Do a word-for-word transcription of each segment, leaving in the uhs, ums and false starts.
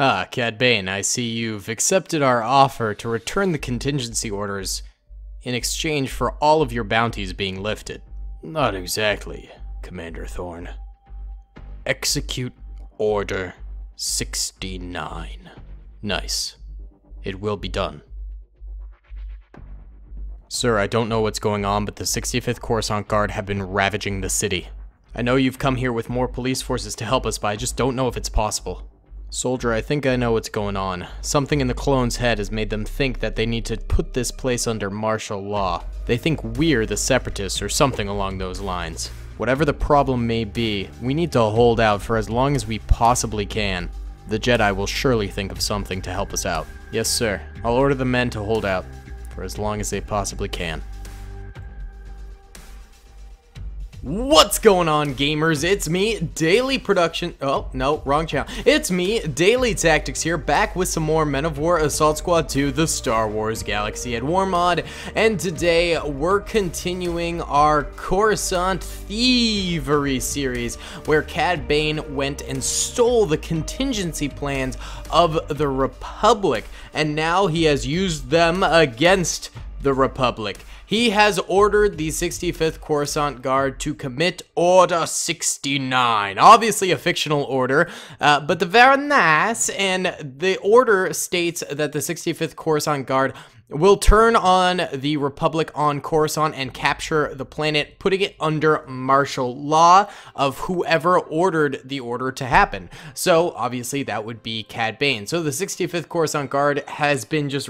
Ah, Cad Bane, I see you've accepted our offer to return the contingency orders in exchange for all of your bounties being lifted. Not exactly, Commander Thorn. Execute Order sixty-nine. Nice. It will be done. Sir, I don't know what's going on, but the sixty-fifth Coruscant Guard have been ravaging the city. I know you've come here with more police forces to help us, but I just don't know if it's possible. Soldier, I think I know what's going on. Something in the clone's head has made them think that they need to put this place under martial law. They think we're the Separatists or something along those lines. Whatever the problem may be, we need to hold out for as long as we possibly can. The Jedi will surely think of something to help us out. Yes, sir. I'll order the men to hold out for as long as they possibly can. What's going on, gamers? It's me, Daily Production. Oh, no, wrong channel. It's me, Daily Tactics here, back with some more Men of War Assault Squad two, the Star Wars Galaxy at War Mod. And today, we're continuing our Coruscant Thievery series, where Cad Bane went and stole the contingency plans of the Republic. And now he has used them against the Republic. He has ordered the sixty-fifth Coruscant Guard to commit Order sixty-nine. Obviously a fictional order, uh, but the very nice, and the order states that the sixty-fifth Coruscant Guard will turn on the Republic on Coruscant and capture the planet, putting it under martial law of whoever ordered the order to happen. So, obviously, that would be Cad Bane. So, the sixty-fifth Coruscant Guard has been just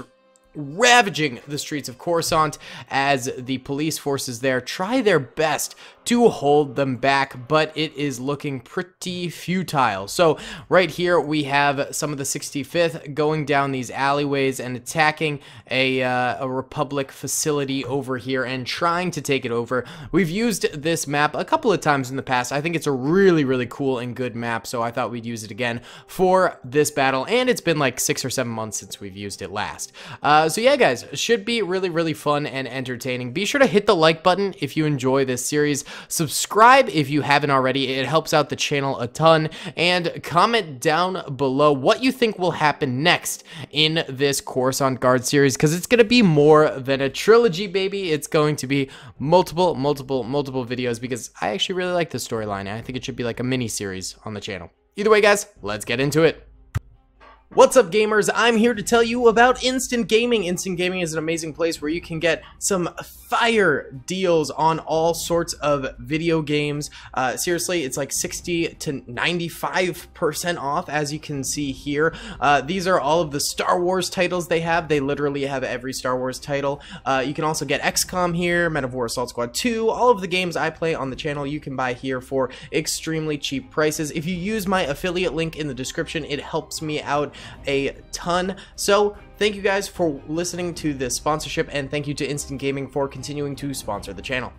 ravaging the streets of Coruscant as the police forces there try their best to hold them back, but it is looking pretty futile. So right here we have some of the sixty-fifth going down these alleyways and attacking a, uh, a Republic facility over here and trying to take it over. We've used this map a couple of times in the past. I think it's a really, really cool and good map, so I thought we'd use it again for this battle, and it's been like six or seven months since we've used it last. Uh, so yeah, guys, should be really, really fun and entertaining. Be sure to hit the like button if you enjoy this series. Subscribe if you haven't already. It helps out the channel a ton. And comment down below what you think will happen next in this Coruscant Guard series, because it's going to be more than a trilogy, baby. It's going to be multiple, multiple, multiple videos, because I actually really like this storyline. I think it should be like a mini-series on the channel. Either way, guys, let's get into it. What's up, gamers? I'm here to tell you about Instant Gaming. Instant Gaming is an amazing place where you can get some fire deals on all sorts of video games. Uh, seriously, it's like sixty to ninety-five percent off, as you can see here. Uh, these are all of the Star Wars titles they have. They literally have every Star Wars title. Uh, you can also get X COM here, Men of War Assault Squad two, all of the games I play on the channel you can buy here for extremely cheap prices. If you use my affiliate link in the description, it helps me out a ton. So thank you guys for listening to this sponsorship, and thank you to Instant Gaming for continuing to sponsor the channel.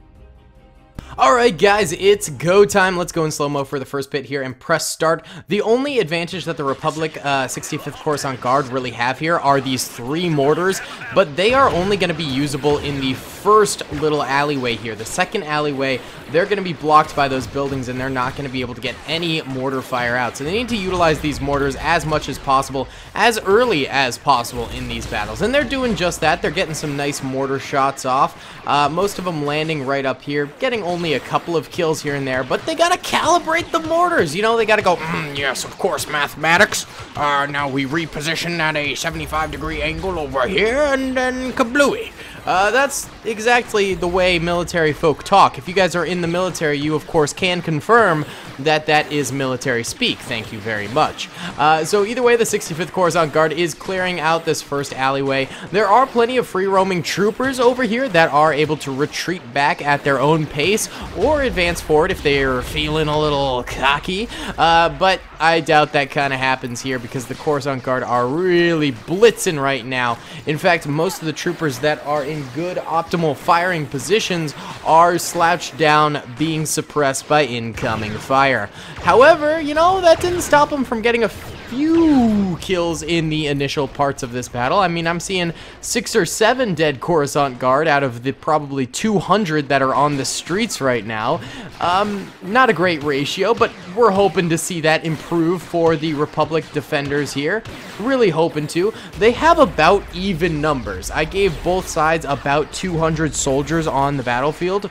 Alright guys, it's go time. Let's go in slow-mo for the first bit here and press start. The only advantage that the Republic uh, sixty-fifth Coruscant Guard really have here are these three mortars, but they are only going to be usable in the first little alleyway here. The second alleyway, they're going to be blocked by those buildings and they're not going to be able to get any mortar fire out. So they need to utilize these mortars as much as possible, as early as possible in these battles. And they're doing just that. They're getting some nice mortar shots off. Uh, most of them landing right up here, getting only a couple of kills here and there, but they gotta calibrate the mortars. You know, they gotta go, mm, yes, of course, mathematics. Uh, now we reposition at a seventy-five degree angle over here, and then kablooey. Uh, that's exactly the way military folk talk. If you guys are in the military, you, of course, can confirm that that is military speak. Thank you very much. Uh, so either way, the sixty-fifth Coruscant Guard is clearing out this first alleyway. There are plenty of free-roaming troopers over here that are able to retreat back at their own pace or advance forward if they're feeling a little cocky. Uh, but I doubt that kind of happens here because the Coruscant Guard are really blitzing right now. In fact, most of the troopers that are in good optimal firing positions are slouched down, being suppressed by incoming fire. However, you know, that didn't stop them from getting a few two kills in the initial parts of this battle. I mean, I'm seeing six or seven dead Coruscant Guard out of the probably two hundred that are on the streets right now. Um, not a great ratio, but we're hoping to see that improve for the Republic defenders here. Really hoping to. They have about even numbers. I gave both sides about two hundred soldiers on the battlefield.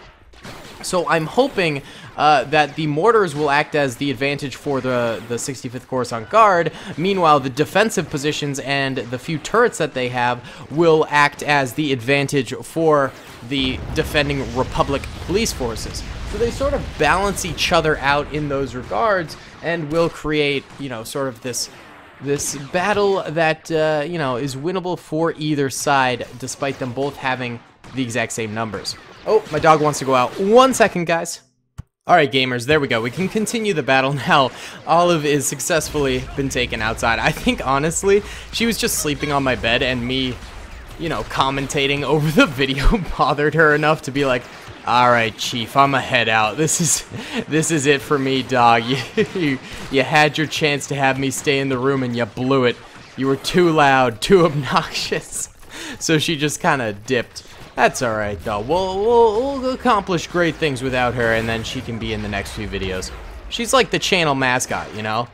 So I'm hoping uh, that the mortars will act as the advantage for the, the sixty-fifth Coruscant Guard. Meanwhile, the defensive positions and the few turrets that they have will act as the advantage for the defending Republic police forces. So they sort of balance each other out in those regards and will create, you know, sort of this... This battle that, uh, you know, is winnable for either side, despite them both having the exact same numbers. Oh, my dog wants to go out. One second, guys. Alright, gamers, there we go. We can continue the battle now. Olive is successfully been taken outside. I think, honestly, she was just sleeping on my bed, and me, you know, commentating over the video bothered her enough to be like, alright, Chief, I'ma head out. This is this is it for me, dog. You, you, you had your chance to have me stay in the room and you blew it. You were too loud, too obnoxious. So she just kind of dipped. That's alright, though. We'll, we'll, we'll accomplish great things without her, and then she can be in the next few videos. She's like the channel mascot, you know?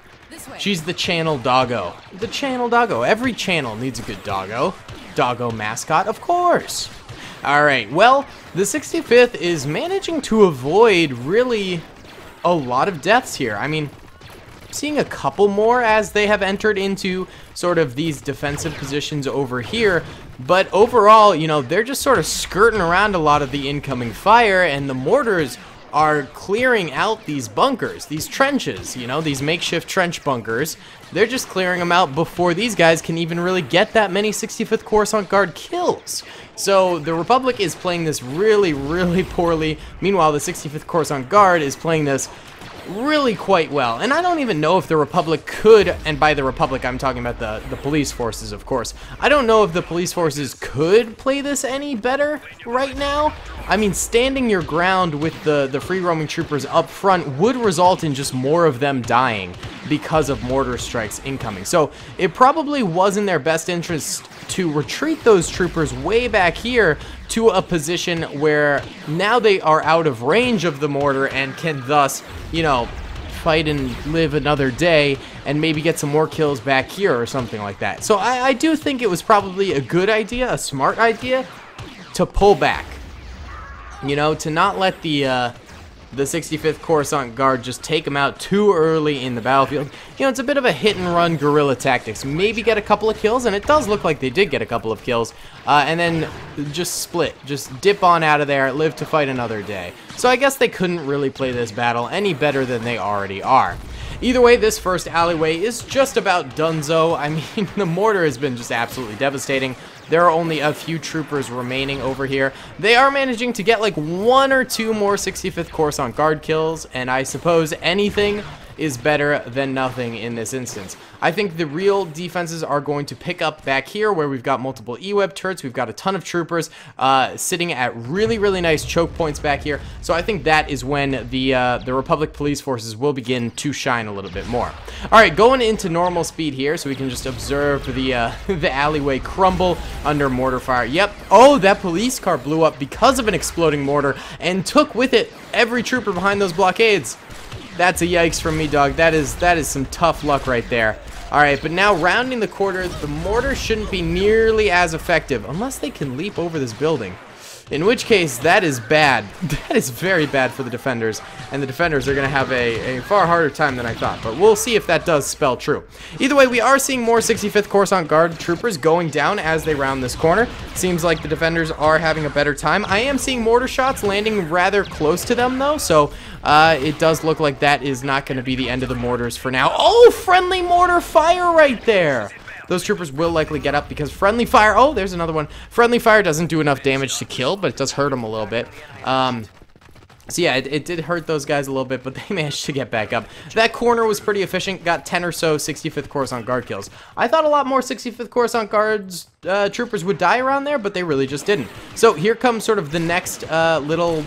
She's the channel doggo. The channel doggo. Every channel needs a good doggo. Doggo mascot, of course. Alright, well, the sixty-fifth is managing to avoid really a lot of deaths here. I mean, seeing a couple more as they have entered into sort of these defensive positions over here. But overall, you know, they're just sort of skirting around a lot of the incoming fire, and the mortars are clearing out these bunkers, these trenches, you know, these makeshift trench bunkers. They're just clearing them out before these guys can even really get that many sixty-fifth Coruscant Guard kills. So the Republic is playing this really, really poorly. Meanwhile, the sixty-fifth Coruscant Guard is playing this really quite well. And I don't even know if the Republic could, and by the Republic I'm talking about the, the police forces, of course. I don't know if the police forces could play this any better right now. I mean, standing your ground with the, the free-roaming troopers up front would result in just more of them dying because of mortar strikes incoming. So it probably was in their best interest to retreat those troopers way back here to a position where now they are out of range of the mortar and can thus, you know, fight and live another day and maybe get some more kills back here or something like that. So I, I do think it was probably a good idea, a smart idea, to pull back. You know, to not let the uh, the sixty-fifth Coruscant Guard just take them out too early in the battlefield. You know, it's a bit of a hit-and-run guerrilla tactics. Maybe get a couple of kills, and it does look like they did get a couple of kills, uh, and then just split. Just dip on out of there, live to fight another day. So I guess they couldn't really play this battle any better than they already are. Either way, this first alleyway is just about donezo. I mean, the mortar has been just absolutely devastating. There are only a few troopers remaining over here. They are managing to get like one or two more sixty-fifth Coruscant Guard kills, and I suppose anything is better than nothing in this instance. I think the real defenses are going to pick up back here where we've got multiple E-web turrets, we've got a ton of troopers uh, sitting at really, really nice choke points back here. So I think that is when the, uh, the Republic police forces will begin to shine a little bit more. Alright, going into normal speed here so we can just observe the, uh, the alleyway crumble under mortar fire. Yep. Oh, that police car blew up because of an exploding mortar and took with it every trooper behind those blockades. That's a yikes from me, dog. That is that is some tough luck right there. Alright, but now rounding the corner, the mortar shouldn't be nearly as effective. Unless they can leap over this building. In which case, that is bad. That is very bad for the defenders. And the defenders are going to have a, a far harder time than I thought. But we'll see if that does spell true. Either way, we are seeing more sixty-fifth Coruscant Guard troopers going down as they round this corner. Seems like the defenders are having a better time. I am seeing mortar shots landing rather close to them, though. So, uh, it does look like that is not going to be the end of the mortars for now. Oh, friendly mortar fire right there! Those troopers will likely get up because friendly fire... Oh, there's another one. Friendly fire doesn't do enough damage to kill, but it does hurt them a little bit. Um, so yeah, it, it did hurt those guys a little bit, but they managed to get back up. That corner was pretty efficient. Got ten or so sixty-fifth Coruscant Guard kills. I thought a lot more sixty-fifth Coruscant Guards uh, troopers would die around there, but they really just didn't. So here comes sort of the next uh, little...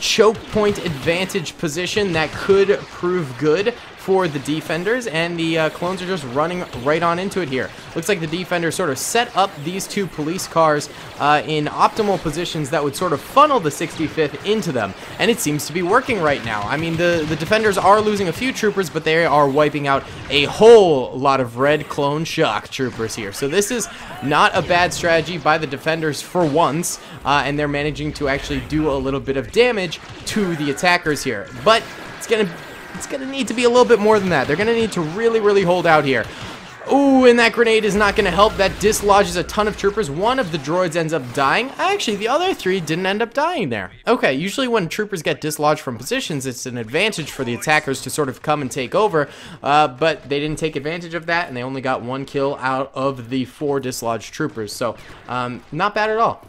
choke point advantage position that could prove good for the defenders, and the uh, clones are just running right on into it here. Looks like the defenders sort of set up these two police cars uh, in optimal positions that would sort of funnel the sixty-fifth into them, and it seems to be working right now. I mean, the, the defenders are losing a few troopers, but they are wiping out a whole lot of red clone shock troopers here. So this is not a bad strategy by the defenders for once, uh, and they're managing to actually do a little bit of damage to the attackers here. But it's gonna it's gonna need to be a little bit more than that. They're gonna need to really, really hold out here. Ooh, and that grenade is not going to help. That dislodges a ton of troopers. One of the droids ends up dying. Actually, the other three didn't end up dying there. Okay, usually when troopers get dislodged from positions, it's an advantage for the attackers to sort of come and take over, uh, but they didn't take advantage of that, and they only got one kill out of the four dislodged troopers, so um, not bad at all.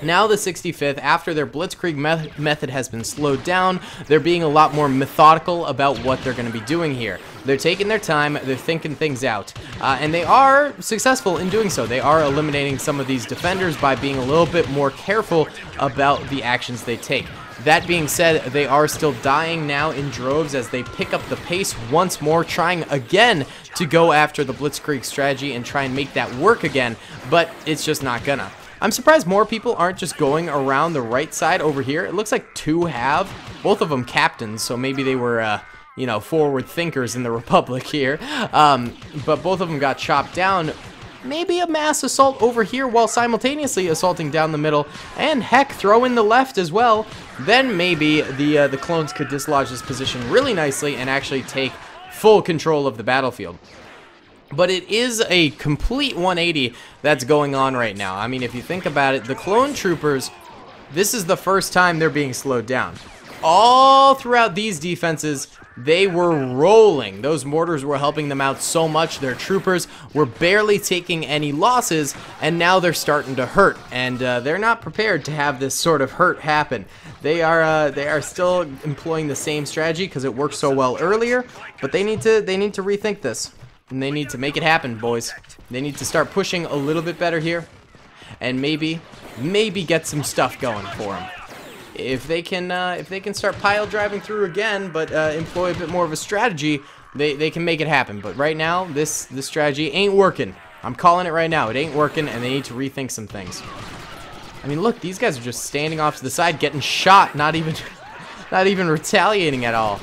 Now the sixty-fifth, after their Blitzkrieg me method has been slowed down, they're being a lot more methodical about what they're going to be doing here. They're taking their time, they're thinking things out, uh, and they are successful in doing so. They are eliminating some of these defenders by being a little bit more careful about the actions they take. That being said, they are still dying now in droves as they pick up the pace once more, trying again to go after the Blitzkrieg strategy and try and make that work again, but it's just not gonna. I'm surprised more people aren't just going around the right side over here. It looks like two have, both of them captains, so maybe they were, uh, you know, forward thinkers in the Republic here. Um, but both of them got chopped down. Maybe a mass assault over here while simultaneously assaulting down the middle, and heck, throw in the left as well. Then maybe the, uh, the clones could dislodge this position really nicely and actually take full control of the battlefield. But it is a complete one eighty that's going on right now. I mean, if you think about it, the clone troopers, this is the first time they're being slowed down. All throughout these defenses, they were rolling. Those mortars were helping them out so much. Their troopers were barely taking any losses, and now they're starting to hurt, and uh, they're not prepared to have this sort of hurt happen. They are uh, they are still employing the same strategy because it worked so well earlier, but they need to they need to rethink this. And they need to make it happen, boys. They need to start pushing a little bit better here. And maybe, maybe get some stuff going for them. If they can, uh, if they can start pile driving through again, but uh, employ a bit more of a strategy, they, they can make it happen. But right now, this, this strategy ain't working. I'm calling it right now. It ain't working, and they need to rethink some things. I mean, look, these guys are just standing off to the side, getting shot, not even, not even retaliating at all.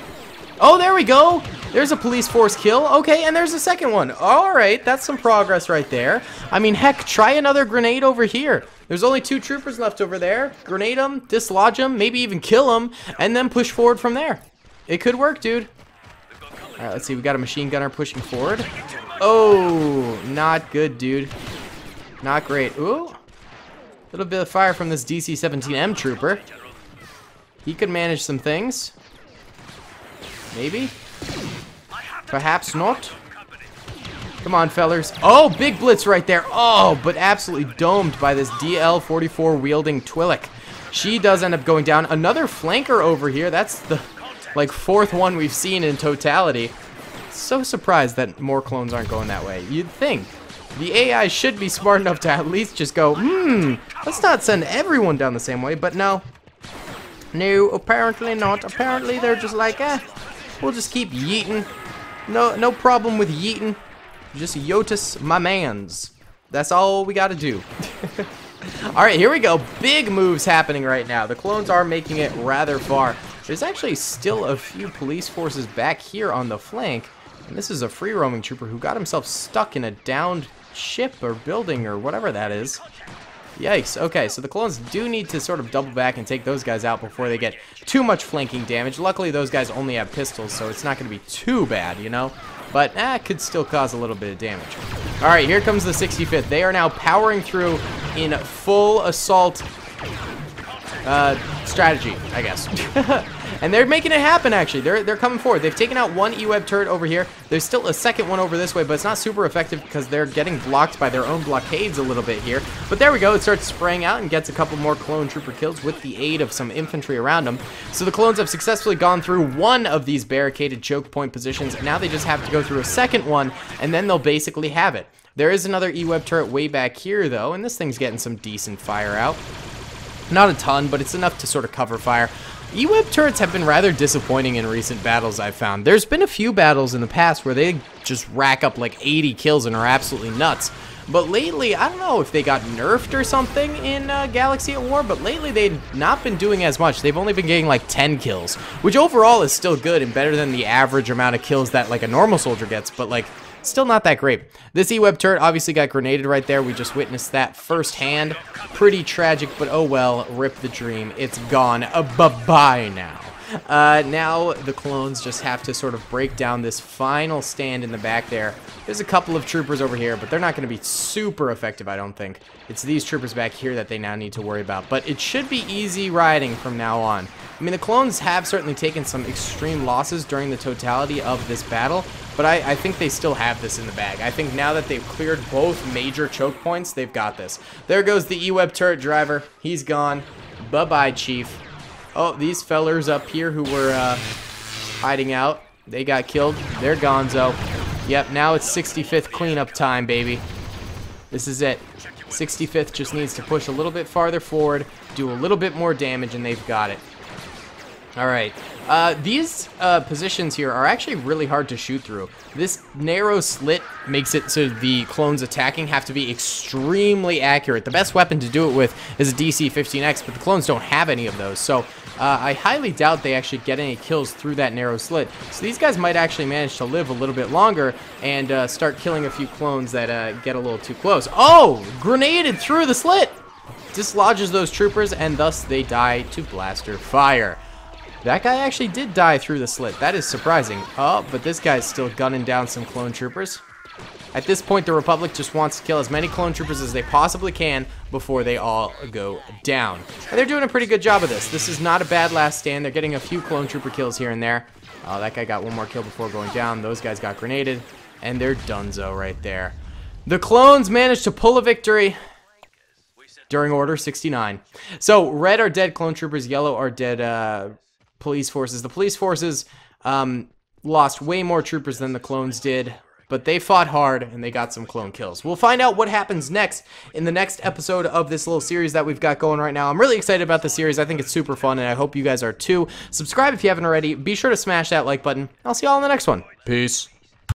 Oh, there we go. There's a police force kill. Okay, and there's a second one. All right, that's some progress right there. I mean, heck, try another grenade over here. There's only two troopers left over there. Grenade them, dislodge them, maybe even kill them, and then push forward from there. It could work, dude. All right, let's see. We got a machine gunner pushing forward. Oh, not good, dude. Not great. Ooh, a little bit of fire from this D C seventeen M trooper. He could manage some things. Maybe? Perhaps not? Come on, fellers. Oh, big blitz right there. Oh, but absolutely domed by this D L forty-four wielding Twi'lek. She does end up going down. Another flanker over here. That's the, like, fourth one we've seen in totality. So surprised that more clones aren't going that way. You'd think. The A I should be smart enough to at least just go, hmm, let's not send everyone down the same way, but no. No, apparently not. Apparently they're just like, eh. We'll just keep yeeting. No, no problem with yeeting. Just yotus my mans. That's all we gotta do. Alright, here we go. Big moves happening right now. The clones are making it rather far. There's actually still a few police forces back here on the flank. And this is a free roaming trooper who got himself stuck in a downed ship or building or whatever that is. Yikes. Okay, so the clones do need to sort of double back and take those guys out before they get too much flanking damage. Luckily, those guys only have pistols, so it's not going to be too bad, you know? But, eh, it could still cause a little bit of damage. All right, here comes the sixty-fifth. They are now powering through in full assault uh, strategy, I guess. And they're making it happen, actually. They're, they're coming forward. They've taken out one E web turret over here. There's still a second one over this way, but it's not super effective because they're getting blocked by their own blockades a little bit here. But there we go. It starts spraying out and gets a couple more clone trooper kills with the aid of some infantry around them. So the clones have successfully gone through one of these barricaded choke point positions. Now they just have to go through a second one, and then they'll basically have it. There is another E web turret way back here, though, and this thing's getting some decent fire out. Not a ton, but it's enough to sort of cover fire. E-web turrets have been rather disappointing in recent battles, I've found. There's been a few battles in the past where they just rack up like eighty kills and are absolutely nuts. But lately, I don't know if they got nerfed or something in uh, Galaxy at War, but lately they've not been doing as much. They've only been getting like ten kills, which overall is still good and better than the average amount of kills that like a normal soldier gets, but like still not that great. This E-web turret obviously got grenaded right there. We just witnessed that firsthand. Pretty tragic, but oh well, rip the dream. It's gone. Uh, Bye-bye now. Uh, now the clones just have to sort of break down this final stand in the back there. There's a couple of troopers over here, but they're not going to be super effective, I don't think. It's these troopers back here that they now need to worry about. But it should be easy riding from now on. I mean, the clones have certainly taken some extreme losses during the totality of this battle, but I, I think they still have this in the bag. I think now that they've cleared both major choke points, they've got this. There goes the E-web turret driver. He's gone. Bye-bye, Chief. Oh, these fellers up here who were uh, hiding out, they got killed. They're gonzo. Yep, now it's sixty-fifth cleanup time, baby. This is it. sixty-fifth just needs to push a little bit farther forward, do a little bit more damage, and they've got it. All right, uh, these uh, positions here are actually really hard to shoot through. This narrow slit makes it so the clones attacking have to be extremely accurate. The best weapon to do it with is a D C fifteen X, but the clones don't have any of those, so uh, I highly doubt they actually get any kills through that narrow slit. So these guys might actually manage to live a little bit longer and uh, start killing a few clones that uh, get a little too close. Oh, grenaded through the slit! Dislodges those troopers, and thus they die to blaster fire. That guy actually did die through the slit. That is surprising. Oh, but this guy's still gunning down some clone troopers. At this point, the Republic just wants to kill as many clone troopers as they possibly can before they all go down. And they're doing a pretty good job of this. This is not a bad last stand. They're getting a few clone trooper kills here and there. Oh, that guy got one more kill before going down. Those guys got grenaded. And they're donezo right there. The clones managed to pull a victory during Order sixty-nine. So, red are dead clone troopers. Yellow are dead... Uh, police forces. The police forces um, lost way more troopers than the clones did, but they fought hard and they got some clone kills. We'll find out what happens next in the next episode of this little series that we've got going right now. I'm really excited about the series. I think it's super fun and I hope you guys are too. Subscribe if you haven't already. Be sure to smash that like button. I'll see y'all in the next one. Peace.